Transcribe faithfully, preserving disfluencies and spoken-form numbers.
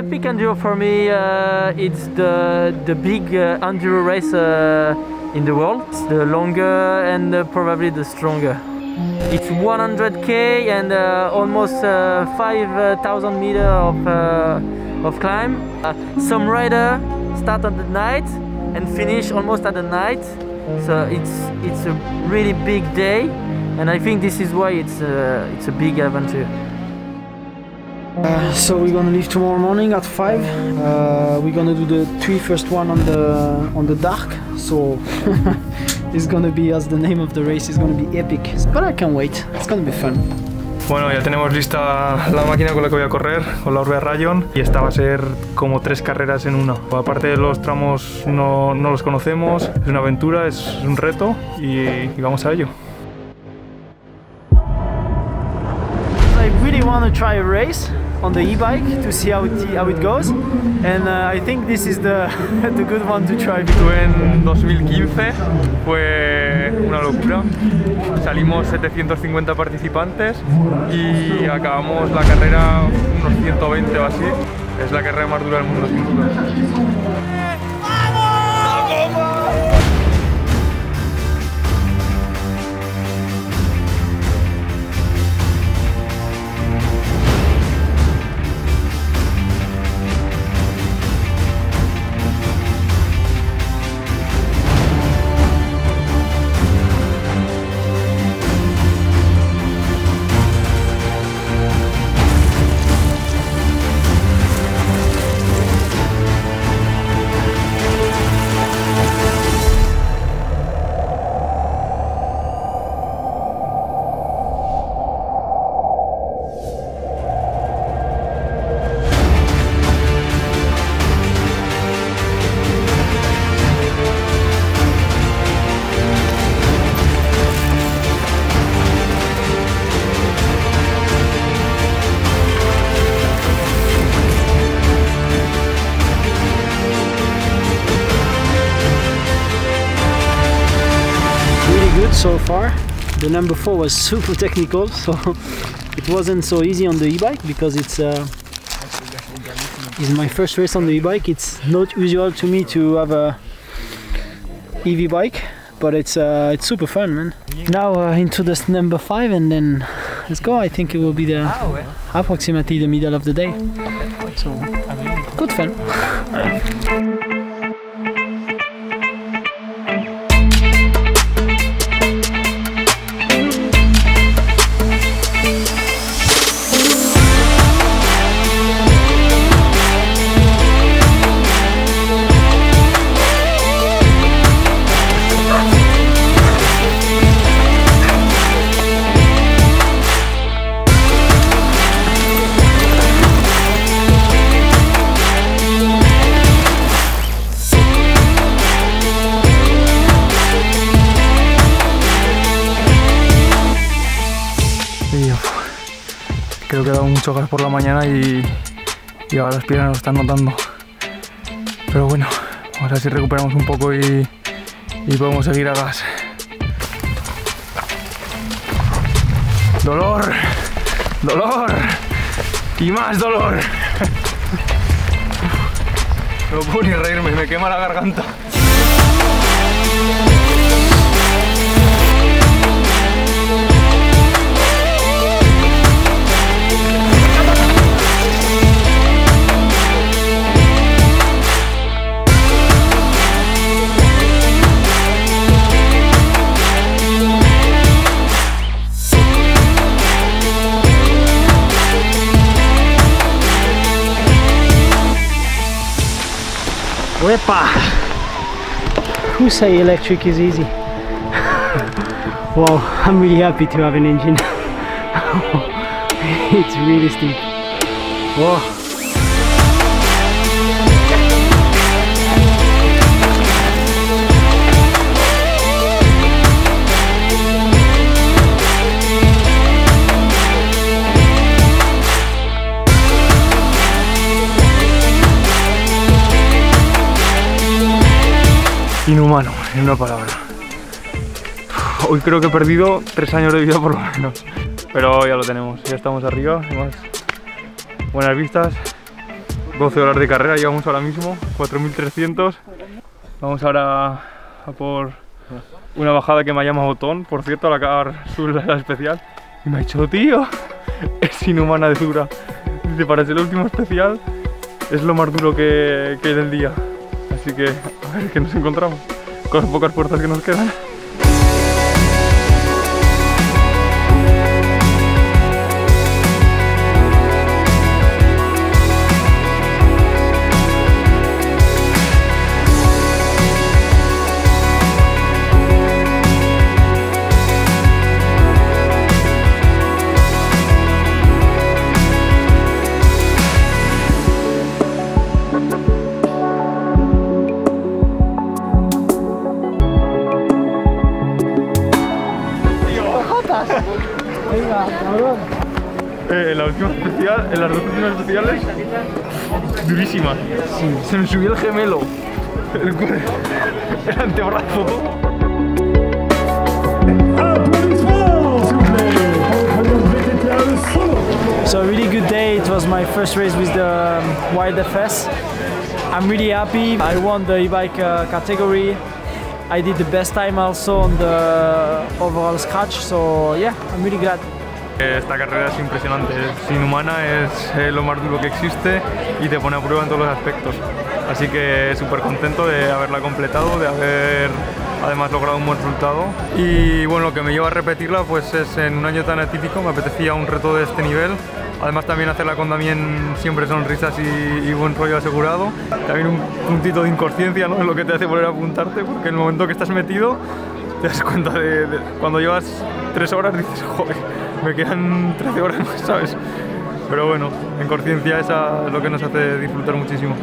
Epic Enduro for me, uh, it's the, the big uh, enduro race uh, in the world. It's the longer and uh, probably the stronger. It's one hundred K and uh, almost uh, five thousand meters of, uh, of climb. Uh, some riders start at the night and finish almost at the night. So it's, it's a really big day, and I think this is why it's, uh, it's a big adventure. Uh, so we're gonna leave tomorrow morning at five. Uh, we're gonna do the three first one on the on the dark. So it's gonna be, as the name of the race is gonna be epic. But I can't wait. It's gonna be fun. Bueno, ya tenemos lista la máquina con la que voy a correr, con la Orbea Rayon, y esta va a ser como tres carreras en una. Aparte de los tramos no, no los conocemos, es una aventura, es un reto y, y vamos a ello. I want to try a race on the e-bike to see how it, how it goes, and uh, I think this is the, the good one to try. Estuve en dos mil quince, fue una locura, salimos setecientos cincuenta participantes y acabamos la carrera unos ciento veinte o así, es la carrera más dura del mundo sin duda. So far, the number four was super technical, so it wasn't so easy on the e-bike because it's uh, it's my first race on the e-bike. It's not usual to me to have a E V bike, but it's uh, it's super fun, man. Now uh, into this number five, and then let's go. I think it will be the approximately the middle of the day, so good fun. Creo que he dado mucho gas por la mañana y, y ahora las piernas lo están notando. Pero bueno, vamos a ver si recuperamos un poco y, y podemos seguir a gas. Dolor, dolor y más dolor. No puedo ni reírme, me quema la garganta. Wepa! Who say electric is easy? Wow, I'm really happy to have an engine. It's really steep. Wow. Inhumano, en una palabra. Hoy creo que he perdido tres años de vida por lo menos, pero ya lo tenemos, ya estamos arriba, además buenas vistas, doce horas de carrera llevamos ahora mismo, cuatro mil trescientos. Vamos ahora a por una bajada que me llama Oton, por cierto, al acabar su la especial. Y me ha dicho, tío, es inhumana de dura. Dice, para ser el último especial es lo más duro que, que del día. Así que a ver qué nos encontramos con las pocas fuerzas que nos quedan. Eh, la última especial, en las dos últimas especiales, durísimas. Sí. Se me subió el gemelo, el, el antebrazo. So a really good day. It was my first race with the Wild F S. I'm really happy. I won the e-bike uh, category. I did the best time also on the overall scratch, so yeah, I'm really glad. Esta carrera es impresionante, es inhumana, es eh, lo más duro que existe y te pone a prueba en todos los aspectos. Así que súper contento de haberla completado, de haber además logrado un buen resultado. Y bueno, lo que me lleva a repetirla pues es en un año tan atípico, me apetecía un reto de este nivel. Además también hacerla con Damien siempre sonrisas y, y buen rollo asegurado. También un puntito de inconsciencia, ¿no? Es lo que te hace volver a apuntarte, porque en el momento que estás metido te das cuenta de... de cuando llevas tres horas dices, joder, me quedan trece horas más, ¿sabes? Pero bueno, en conciencia esa es lo que nos hace disfrutar muchísimo.